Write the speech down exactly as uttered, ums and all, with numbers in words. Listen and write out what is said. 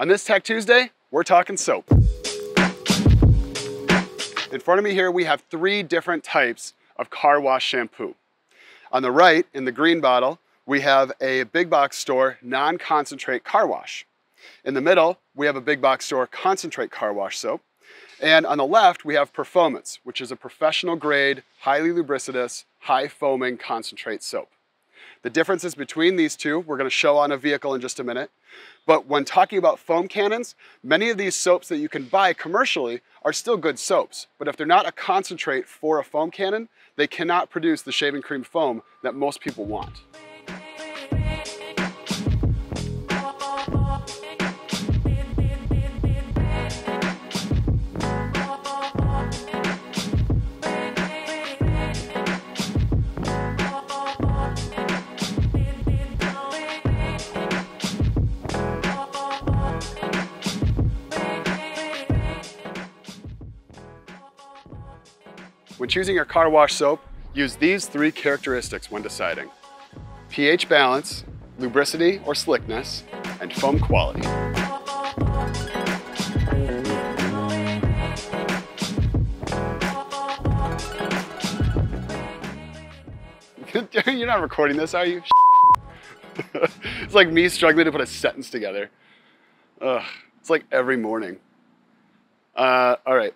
On this Tech Tuesday, we're talking soap. In front of me here, we have three different types of car wash shampoo. On the right, in the green bottle, we have a big box store non-concentrate car wash. In the middle, we have a big box store concentrate car wash soap. And on the left, we have Performance, which is a professional grade, highly lubricitous, high foaming concentrate soap. The differences between these two, we're gonna show on a vehicle in just a minute. But when talking about foam cannons, many of these soaps that you can buy commercially are still good soaps. But if they're not a concentrate for a foam cannon, they cannot produce the shaving cream foam that most people want. When choosing your car wash soap, use these three characteristics when deciding: pH balance, lubricity or slickness, and foam quality. You're not recording this, are you? It's like me struggling to put a sentence together. Ugh, it's like every morning. Uh, all right.